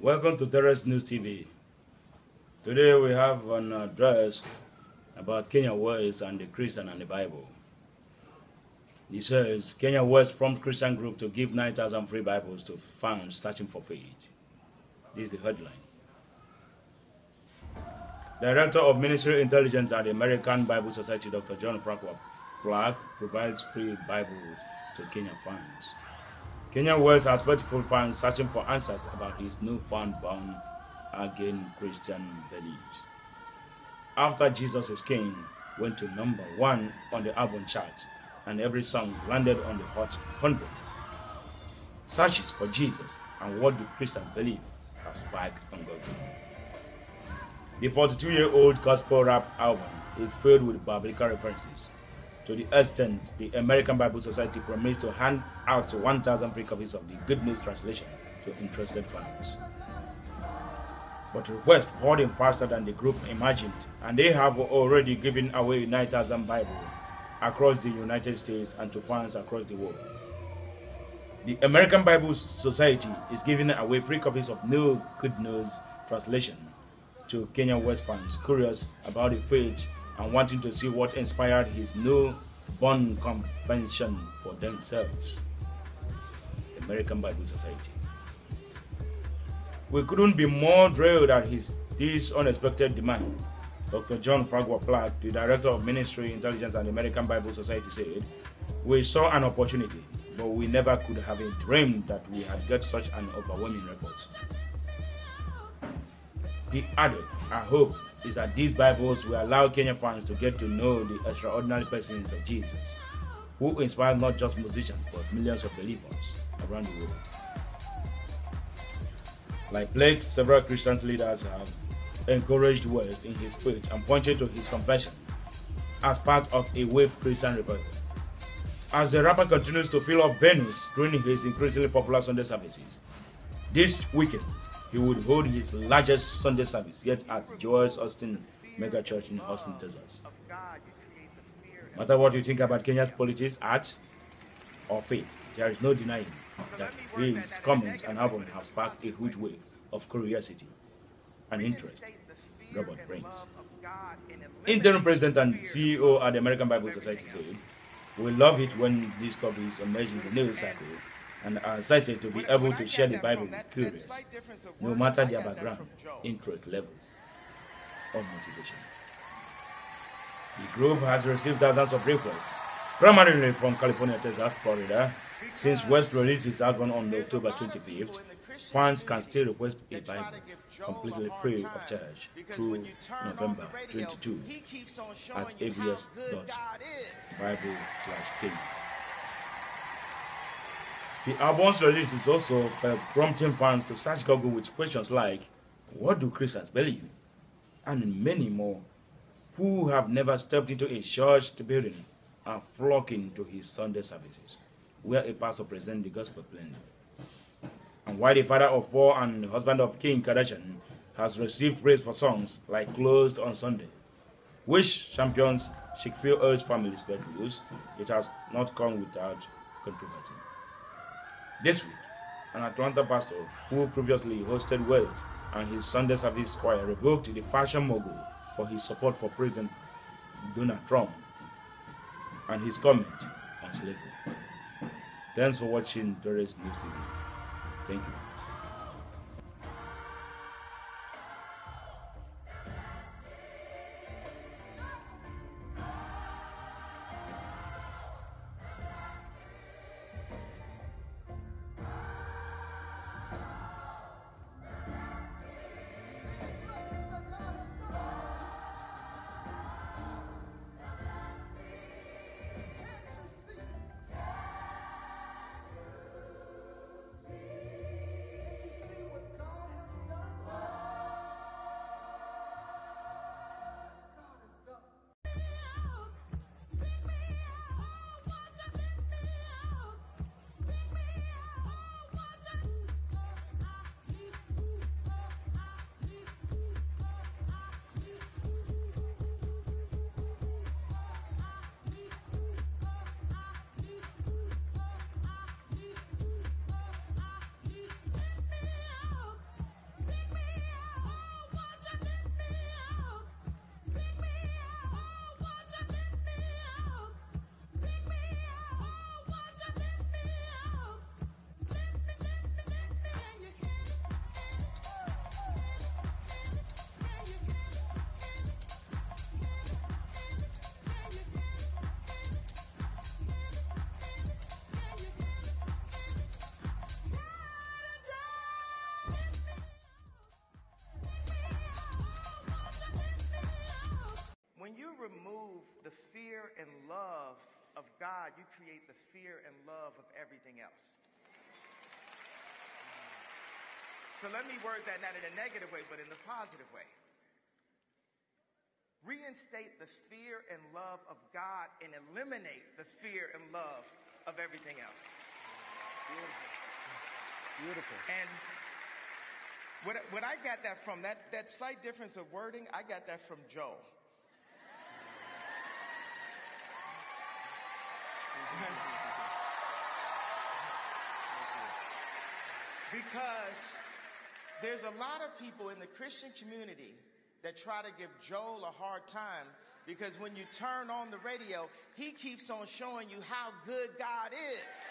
Welcome to TERRACE News TV. Today we have an address about Kanye West and the Christian and the Bible. He says, Kanye West prompts Christian group to give 9,000 free Bibles to fans searching for faith. This is the headline. Director of Ministry Intelligence at the American Bible Society, Dr. John Fragwa Platt, provides free Bibles to Kenya fans. Kanye West has faithful fans searching for answers about his newfound born-again Christian beliefs. After Jesus is King went to #1 on the album chart and every song landed on the Hot 100, searches for Jesus and what do Christians believe has spiked on Google. The 42-year-old gospel rap album is filled with biblical references. To the extent, the American Bible Society promised to hand out 1,000 free copies of the Good News translation to interested fans. But requests poured in faster than the group imagined, and they have already given away 9,000 Bibles across the United States and to fans across the world. The American Bible Society is giving away free copies of New Good News translation to Kanye West fans curious about the faith and wanting to see what inspired his new born convention for themselves, the American Bible Society. We couldn't be more thrilled at this unexpected demand, Dr. John Fragwa Platt, the Director of Ministry Intelligence at the American Bible Society, said. We saw an opportunity, but we never could have dreamed that we had got such an overwhelming response. He added, our hope is that these Bibles will allow Kenyan fans to get to know the extraordinary persons of Jesus, who inspired not just musicians but millions of believers around the world. Like Blake, several Christian leaders have encouraged West in his faith and pointed to his confession as part of a wave Christian revival. As the rapper continues to fill up venues during his increasingly popular Sunday services, this weekend, he would hold his largest Sunday service yet at George Austin Mega Church in Austin, Texas. No matter what you think about Kenya's politics, art, or faith, there is no denying that his comments and album have sparked a huge wave of curiosity and interest. Robert Prince, interim president and CEO at the American Bible Society, said, we love it when these topics emerge in the news cycle and are excited to be able to share the Bible with curious, no matter their background, interest level, or motivation. The group has received thousands of requests, primarily from California, Texas, Florida. Since West released his album on October 25th, fans can still request a Bible completely free of charge through November 22 at avs.bible.com/king. The album's release is also prompting fans to search Google with questions like, what do Christians believe? And many more who have never stepped into a church building are flocking to his Sunday services, where a pastor presents the gospel plainly. And while the father of four and husband of King Kardashian has received praise for songs like Closed on Sunday, which champions Shakespeare's family's values, it has not come without controversy. This week, an Atlanta pastor who previously hosted West and his Sunday service choir revoked the fashion mogul for his support for President Donald Trump and his comment on slavery. Thanks for watching TERRACE News TV. Thank you. you remove the fear and love of God, you create the fear and love of everything else. So let me word that not in a negative way, but in the positive way. Reinstate the fear and love of God and eliminate the fear and love of everything else. Beautiful. Beautiful. And what I got that from, that slight difference of wording, I got that from Joel. Because there's a lot of people in the Christian community that try to give Joel a hard time, because when you turn on the radio, he keeps on showing you how good God is.